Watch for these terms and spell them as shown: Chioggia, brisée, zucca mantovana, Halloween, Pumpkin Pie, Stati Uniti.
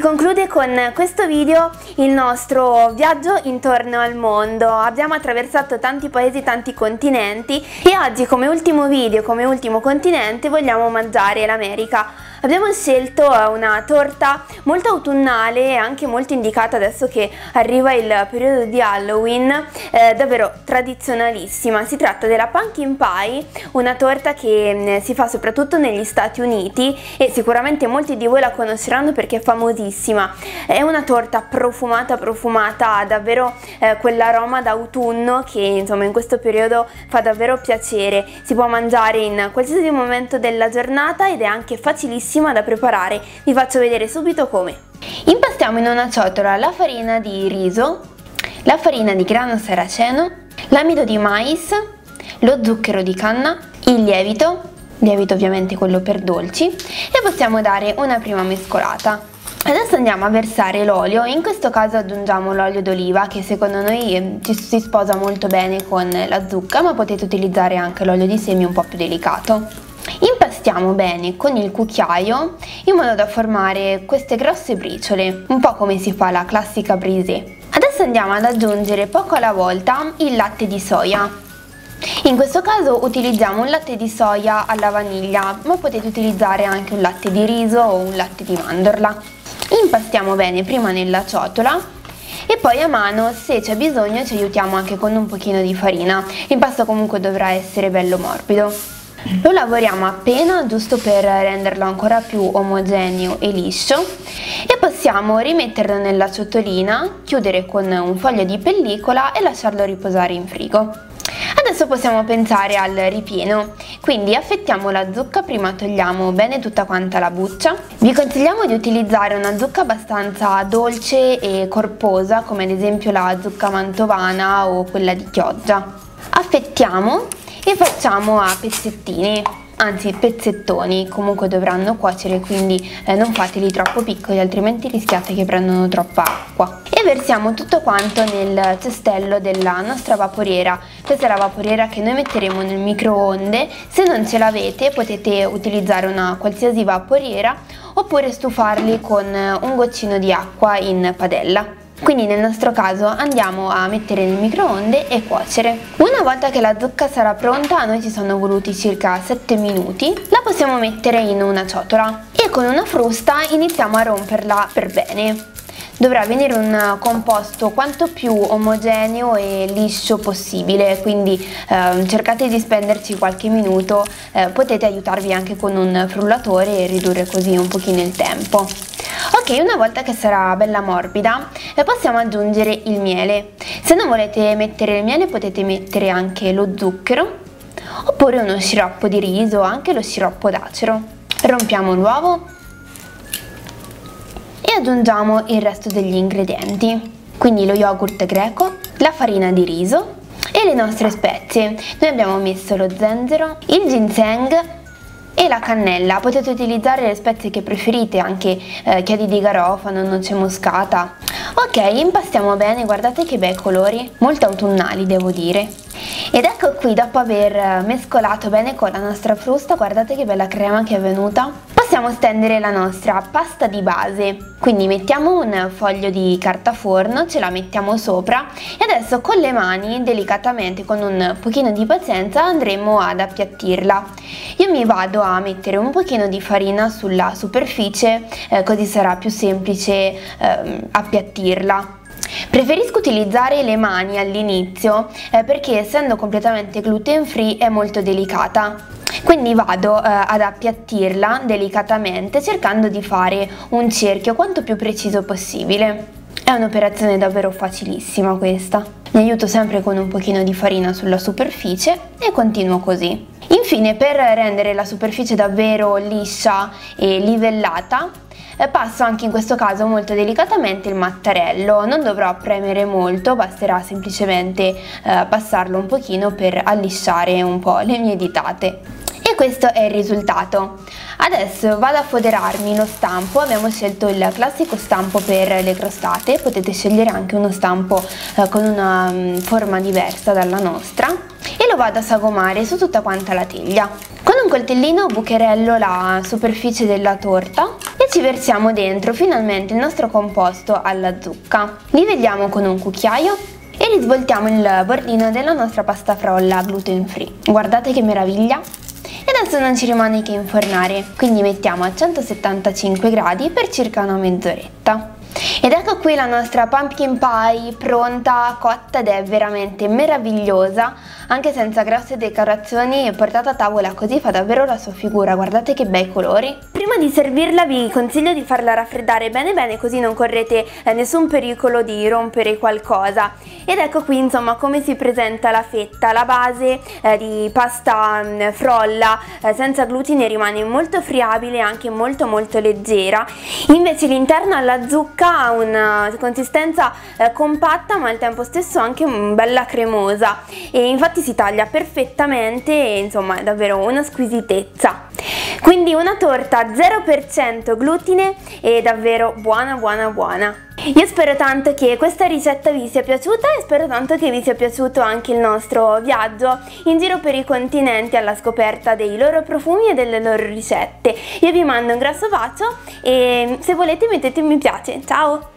Si conclude con questo video il nostro viaggio intorno al mondo. Abbiamo attraversato tanti paesi, tanti continenti e oggi come ultimo video, come ultimo continente vogliamo mangiare l'America. Abbiamo scelto una torta molto autunnale e anche molto indicata adesso che arriva il periodo di Halloween, davvero tradizionalissima. Si tratta della Pumpkin Pie, una torta che si fa soprattutto negli Stati Uniti e sicuramente molti di voi la conosceranno perché è famosissima. È una torta profumata, ha davvero quell'aroma d'autunno che insomma in questo periodo fa davvero piacere. Si può mangiare in qualsiasi momento della giornata ed è anche facilissima da preparare. Vi faccio vedere subito come. Impastiamo in una ciotola la farina di riso, la farina di grano saraceno, l'amido di mais, lo zucchero di canna, il lievito ovviamente quello per dolci, e possiamo dare una prima mescolata. Adesso andiamo a versare l'olio, in questo caso aggiungiamo l'olio d'oliva che secondo noi si sposa molto bene con la zucca, ma potete utilizzare anche l'olio di semi un po' più delicato. Impastiamo bene con il cucchiaio in modo da formare queste grosse briciole, un po' come si fa la classica brisée. Adesso andiamo ad aggiungere poco alla volta il latte di soia. In questo caso utilizziamo un latte di soia alla vaniglia, ma potete utilizzare anche un latte di riso o un latte di mandorla. Impastiamo bene prima nella ciotola e poi a mano, se c'è bisogno, ci aiutiamo anche con un pochino di farina. L'impasto comunque dovrà essere bello morbido. Lo lavoriamo appena, giusto per renderlo ancora più omogeneo e liscio, e possiamo rimetterlo nella ciotolina, chiudere con un foglio di pellicola e lasciarlo riposare in frigo. Adesso possiamo pensare al ripieno, quindi affettiamo la zucca, prima togliamo bene tutta quanta la buccia. Vi consigliamo di utilizzare una zucca abbastanza dolce e corposa, come ad esempio la zucca mantovana o quella di Chioggia. Affettiamo e facciamo a pezzettini, anzi pezzettoni, comunque dovranno cuocere, quindi non fateli troppo piccoli altrimenti rischiate che prendano troppa acqua. E versiamo tutto quanto nel cestello della nostra vaporiera. Questa è la vaporiera che noi metteremo nel microonde. Se non ce l'avete potete utilizzare una qualsiasi vaporiera oppure stufarli con un goccino di acqua in padella. Quindi nel nostro caso andiamo a mettere nel microonde e cuocere. Una volta che la zucca sarà pronta, a noi ci sono voluti circa 7 minuti, la possiamo mettere in una ciotola e con una frusta iniziamo a romperla per bene. Dovrà venire un composto quanto più omogeneo e liscio possibile, quindi cercate di spenderci qualche minuto, potete aiutarvi anche con un frullatore e ridurre così un pochino il tempo. Ok, una volta che sarà bella morbida possiamo aggiungere il miele. Se non volete mettere il miele potete mettere anche lo zucchero oppure uno sciroppo di riso, anche lo sciroppo d'acero. Rompiamo l'uovo e aggiungiamo il resto degli ingredienti, quindi lo yogurt greco, la farina di riso e le nostre spezie. Noi abbiamo messo lo zenzero, il ginseng e la cannella. Potete utilizzare le spezie che preferite, anche chiodi di garofano, noce moscata. Ok, impastiamo bene, guardate che bei colori, molto autunnali devo dire. Ed ecco qui, dopo aver mescolato bene con la nostra frusta, guardate che bella crema che è venuta. Possiamo stendere la nostra pasta di base, quindi mettiamo un foglio di carta forno, ce la mettiamo sopra e adesso con le mani, delicatamente, con un pochino di pazienza, andremo ad appiattirla. Io mi vado a mettere un pochino di farina sulla superficie, così sarà più semplice appiattirla. Preferisco utilizzare le mani all'inizio perché essendo completamente gluten free è molto delicata. Quindi vado ad appiattirla delicatamente cercando di fare un cerchio quanto più preciso possibile. È un'operazione davvero facilissima questa. Mi aiuto sempre con un pochino di farina sulla superficie e continuo così. Infine, per rendere la superficie davvero liscia e livellata, passo anche in questo caso molto delicatamente il mattarello. Non dovrò premere molto, basterà semplicemente passarlo un pochino per allisciare un po' le mie ditate. E questo è il risultato. Adesso vado a foderarmi lo stampo. Abbiamo scelto il classico stampo per le crostate, potete scegliere anche uno stampo con una forma diversa dalla nostra, e lo vado a sagomare su tutta quanta la teglia. Con un coltellino bucherello la superficie della torta e E ci versiamo dentro finalmente il nostro composto alla zucca. Livelliamo con un cucchiaio e risvoltiamo il bordino della nostra pasta frolla gluten free. Guardate che meraviglia! E adesso non ci rimane che infornare, quindi mettiamo a 175 gradi per circa una mezz'oretta. Ed ecco qui la nostra pumpkin pie pronta, cotta, ed è veramente meravigliosa, anche senza grosse decorazioni, e portata a tavola così fa davvero la sua figura. Guardate che bei colori. Prima di servirla vi consiglio di farla raffreddare bene bene, così non correte nessun pericolo di rompere qualcosa. Ed ecco qui insomma come si presenta la fetta. La base di pasta frolla senza glutine rimane molto friabile e anche molto molto leggera, invece l'interno alla zucca ha una consistenza compatta ma al tempo stesso anche bella cremosa, e infatti si taglia perfettamente e insomma è davvero una squisitezza. Quindi una torta 0% glutine è davvero buona buona buona. Io spero tanto che questa ricetta vi sia piaciuta e spero tanto che vi sia piaciuto anche il nostro viaggio in giro per i continenti alla scoperta dei loro profumi e delle loro ricette. Io vi mando un grosso bacio e se volete mettete un mi piace. Ciao!